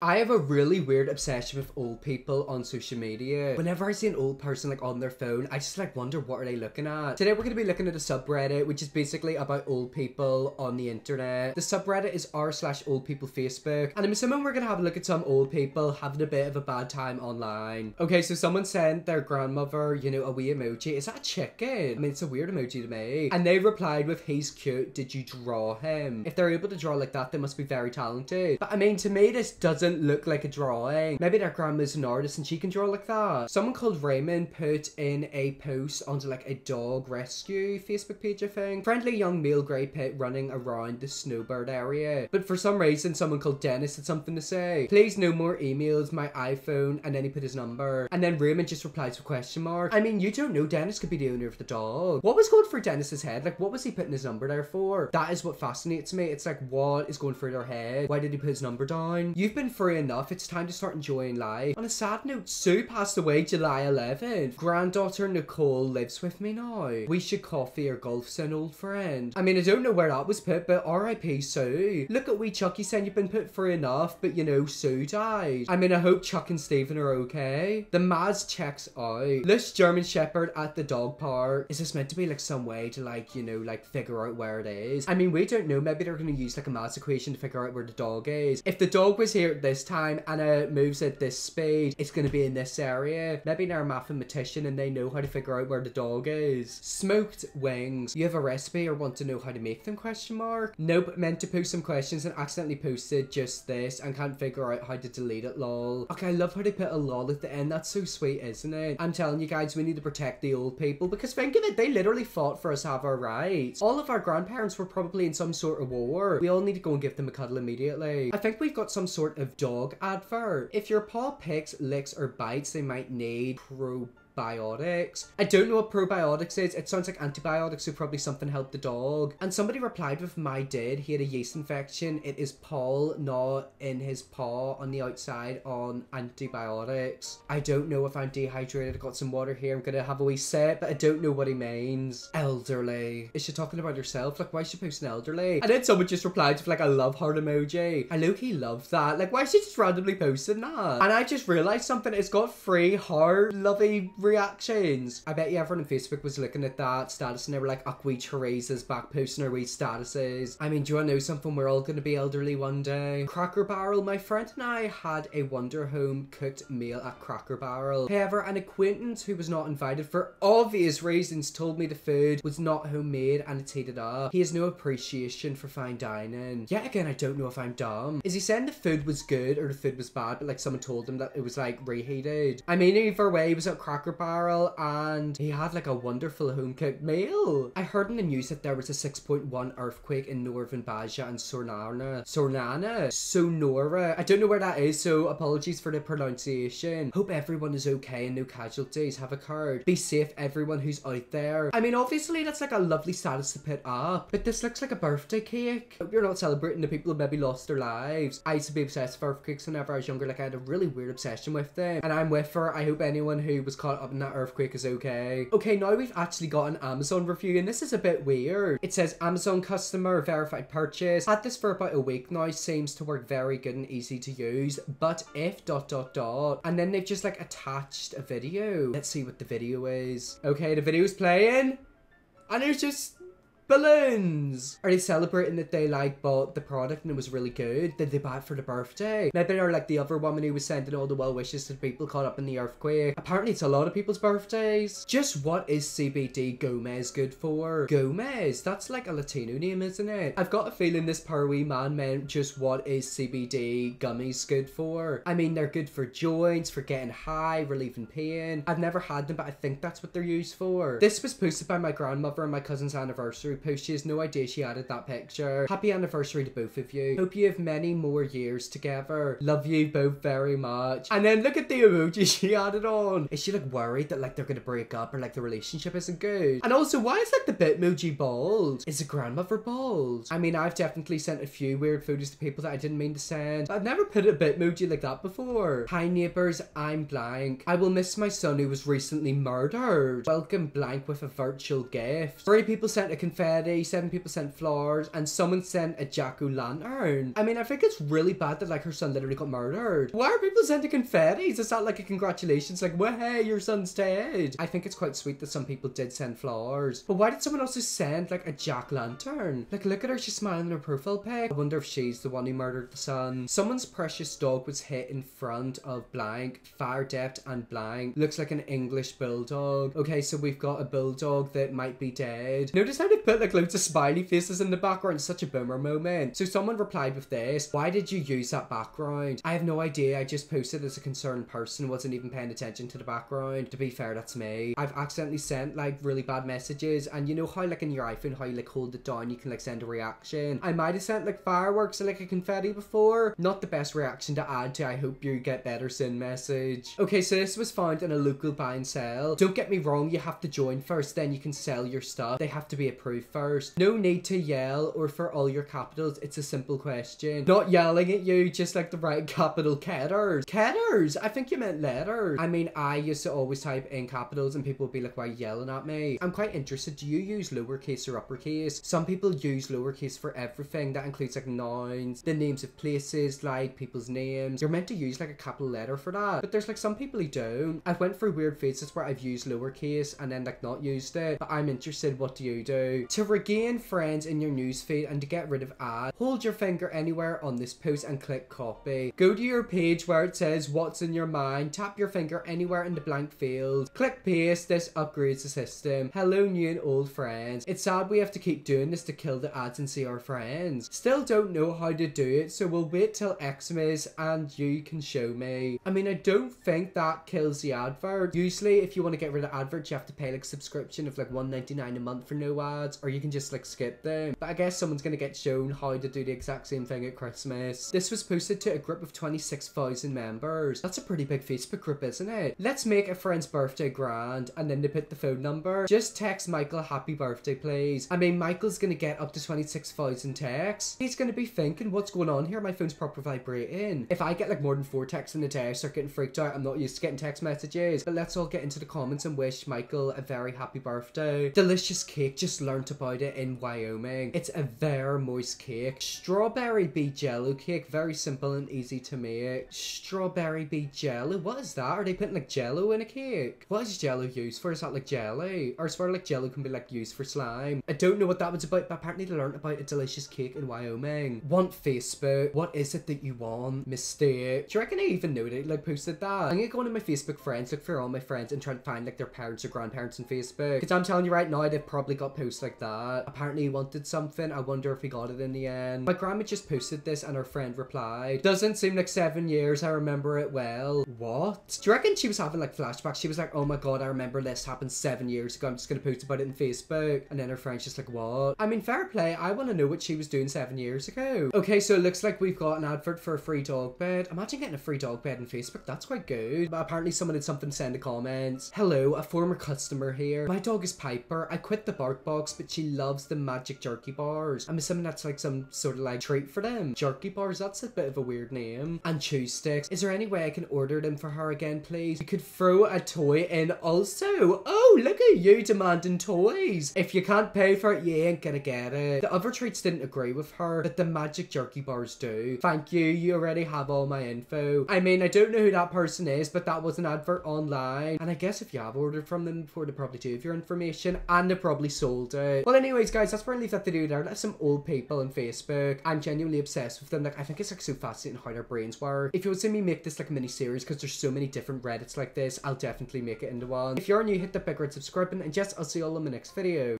I have a really weird obsession with old people on social media. Whenever I see an old person like on their phone, I just like wonder what are they looking at. Today we're going to be looking at a subreddit, which is basically about old people on the internet. The subreddit is r/oldpeoplefacebook, and I'm assuming we're going to have a look at some old people having a bit of a bad time online. Okay, so someone sent their grandmother, you know, a wee emoji. Is that a chicken? I mean, it's a weird emoji to me. And they replied with, "He's cute, did you draw him?" If they're able to draw like that, they must be very talented. But I mean, to me, this doesn't look like a drawing. Maybe their grandma's an artist and she can draw like that. Someone called Raymond put in a post onto like a dog rescue Facebook page, I think. Friendly young male grey pit running around the snowbird area. But for some reason, someone called Dennis had something to say. Please no more emails, my iPhone, and then he put his number. And then Raymond just replies with question mark. I mean, you don't know, Dennis could be the owner of the dog. What was going through Dennis's head? Like, what was he putting his number there for? That is what fascinates me. It's like, what is going through their head? Why did he put his number down? You've been free enough, it's time to start enjoying life. On a sad note, Sue passed away July 11th. Granddaughter Nicole lives with me now. We should coffee or golf soon, old friend. I mean, I don't know where that was put, but RIP Sue. Look at wee Chucky saying you've been put free enough, but you know, Sue died. I mean, I hope Chuck and Stephen are okay. The Maz checks out. Loose German Shepherd at the dog park. Is this meant to be like some way to like, you know, like figure out where it is? I mean, we don't know. Maybe they're going to use like a Maz equation to figure out where the dog is. If the dog was here this time and it moves at this speed, it's going to be in this area. Maybe they're a mathematician and they know how to figure out where the dog is. Smoked wings. You have a recipe or want to know how to make them question mark? Nope, meant to post some questions and accidentally posted just this and can't figure out how to delete it, lol. Okay, I love how they put a lol at the end. That's so sweet, isn't it? I'm telling you guys, we need to protect the old people, because think of it, they literally fought for us to have our rights. All of our grandparents were probably in some sort of war. We all need to go and give them a cuddle immediately. I think we've got some sort of dog advert. If your paw picks, licks, or bites, they might need probiotics. I don't know what probiotics is. It sounds like antibiotics, so probably something helped the dog. And somebody replied with, "My did. He had a yeast infection. It is Paul now in his paw on the outside on antibiotics." I don't know if I'm dehydrated. I got some water here. I'm gonna have a wee sip, but I don't know what he means. Elderly. Is she talking about herself? Like, why is she posting elderly? And then someone just replied with like a love heart emoji. I low-key love that. Like, why is she just randomly posting that? And I just realized something. It's got free heart lovey reactions. I bet you everyone on Facebook was looking at that status and they were like, "Ach, wee Teresa's back posting her wee statuses." I mean, do you want to know something? We're all going to be elderly one day. Cracker Barrel. My friend and I had a Wonder Home cooked meal at Cracker Barrel. However, an acquaintance who was not invited for obvious reasons told me the food was not homemade and it's heated up. He has no appreciation for fine dining. Yet again, I don't know if I'm dumb. Is he saying the food was good or the food was bad, but like someone told him that it was like reheated? I mean, either way, he was at Cracker Barrel and he had like a wonderful home cooked meal. I heard in the news that there was a 6.1 earthquake in northern Baja and Sonora. I don't know where that is, so apologies for the pronunciation. Hope everyone is okay and no casualties have occurred. Be safe, everyone who's out there. I mean, obviously that's like a lovely status to put up, but this looks like a birthday cake. Hope you're not celebrating the people who maybe lost their lives. I used to be obsessed with earthquakes whenever I was younger. Like, I had a really weird obsession with them, and I'm with her. I hope anyone who was caught up in that earthquake is okay. Okay, now we've actually got an Amazon review, and this is a bit weird. It says, "Amazon Customer, verified purchase. Had this for about a week now. Seems to work very good and easy to use. But if ... And then they've just like attached a video. Let's see what the video is. Okay, the video's playing. And it's just balloons. Are they celebrating that they like bought the product and it was really good? Did they buy it for the birthday? Maybe they're like the other woman who was sending all the well wishes to people caught up in the earthquake. Apparently it's a lot of people's birthdays. Just what is CBD Gomez good for? Gomez, that's like a Latino name, isn't it? I've got a feeling this Peru man meant just what is CBD gummies good for? I mean, they're good for joints, for getting high, relieving pain. I've never had them, but I think that's what they're used for. This was posted by my grandmother on my cousin's anniversary post. She has no idea she added that picture. Happy anniversary to both of you. Hope you have many more years together. Love you both very much. And then look at the emoji she added on. Is she like worried that like they're gonna break up or like the relationship isn't good? And also, why is like the Bitmoji bald? Is the grandmother bald? I mean, I've definitely sent a few weird photos to people that I didn't mean to send, but I've never put a Bitmoji like that before. Hi neighbors, I'm blank. I will miss my son who was recently murdered. Welcome blank with a virtual gift. Three people sent a confession confetti, 7 people sent flowers, and someone sent a Jack-o' lantern. I mean, I think it's really bad that like her son literally got murdered. Why are people sending confetti? Is that like a congratulations? Like, well, hey, your son's dead. I think it's quite sweet that some people did send flowers. But why did someone also send like a jack-lantern? Like, look at her, she's smiling in her profile pic. I wonder if she's the one who murdered the son. Someone's precious dog was hit in front of blank, fire depth and blank. Looks like an English bulldog. Okay, so we've got a bulldog that might be dead. Notice how they put like loads of smiley faces in the background. Such a boomer moment. So someone replied with this: why did you use that background? I have no idea, I just posted as a concerned person, wasn't even paying attention to the background. To be fair, that's me. I've accidentally sent like really bad messages, and you know how like in your iPhone how you like hold it down you can like send a reaction. I might have sent like fireworks or like a confetti before. Not the best reaction to add to I hope you get better soon message. Okay, so this was found in a local buy and sell. Don't get me wrong, you have to join first, then you can sell your stuff. They have to be approved first. No need to yell or for all your capitals. It's a simple question. Not yelling at you, just like the right capital ketters. Ketters? I think you meant letters. I mean, I used to always type in capitals and people would be like, why are you yelling at me? I'm quite interested. Do you use lowercase or uppercase? Some people use lowercase for everything. That includes like nouns, the names of places, like people's names. You're meant to use like a capital letter for that. But there's like some people who don't. I've went through weird phases where I've used lowercase and then like not used it. But I'm interested. What do you do? To regain friends in your newsfeed and to get rid of ads, hold your finger anywhere on this post and click copy. Go to your page where it says what's in your mind. Tap your finger anywhere in the blank field. Click paste. This upgrades the system. Hello new and old friends. It's sad we have to keep doing this to kill the ads and see our friends. Still don't know how to do it, so we'll wait till Xmas and you can show me. I mean, I don't think that kills the advert. Usually if you want to get rid of adverts you have to pay like subscription of like $1.99 a month for no ads, or you can just like skip them. But I guess someone's gonna get shown how to do the exact same thing at Christmas. This was posted to a group of 26,000 members. That's a pretty big Facebook group, isn't it? Let's make a friend's birthday grand, and then they put the phone number. Just text Michael happy birthday please. I mean, Michael's gonna get up to 26,000 texts. He's gonna be thinking, what's going on here? My phone's proper vibrating. If I get like more than 4 texts in a day I start getting freaked out. I'm not used to getting text messages. But let's all get into the comments and wish Michael a very happy birthday. Delicious cake, just learnt about it in Wyoming. It's a very moist cake. Strawberry bee jello cake, very simple and easy to make. Strawberry bee jello, what is that? Are they putting like jello in a cake? What is jello used for? Is that like jelly? Or I swear like jello can be like used for slime. I don't know what that was about, but apparently they learnt about a delicious cake in Wyoming. Want Facebook? What is it that you want? Mistake. Do you reckon I even know they like posted that? I'm gonna go into my Facebook friends, look for all my friends and try and find like their parents or grandparents on Facebook. Cause I'm telling you right now, they've probably got posts like that. Apparently he wanted something. I wonder if he got it in the end. My grandma just posted this and her friend replied, doesn't seem like 7 years. I remember it well. What? Do you reckon she was having like flashbacks? She was like, oh my God, I remember this happened 7 years ago. I'm just gonna post about it in Facebook. And then her friend's just like, what? I mean, fair play. I wanna know what she was doing 7 years ago. Okay, so it looks like we've got an advert for a free dog bed. Imagine getting a free dog bed in Facebook. That's quite good. But apparently someone had something to send a comment. Hello, a former customer here. My dog is Piper. I quit the Bark Box, but she loves the Magic Jerky Bars. I'm assuming that's like some sort of like treat for them. Jerky Bars, that's a bit of a weird name. And cheese sticks. Is there any way I can order them for her again, please? You could throw a toy in also. Oh, look at you demanding toys. If you can't pay for it, you ain't gonna get it. The other treats didn't agree with her, but the Magic Jerky Bars do. Thank you. You already have all my info. I mean, I don't know who that person is, but that was an advert online. And I guess if you have ordered from them before, they probably do have your information and they probably sold it. Well, anyways, guys, that's where I leave that video there. That's some old people on Facebook. I'm genuinely obsessed with them. Like, I think it's like so fascinating how their brains work. If you would see me make this like a mini series, because there's so many different Reddits like this, I'll definitely make it into one. If you're new, hit the big red subscribe button, and yes, I'll see you all in my next video.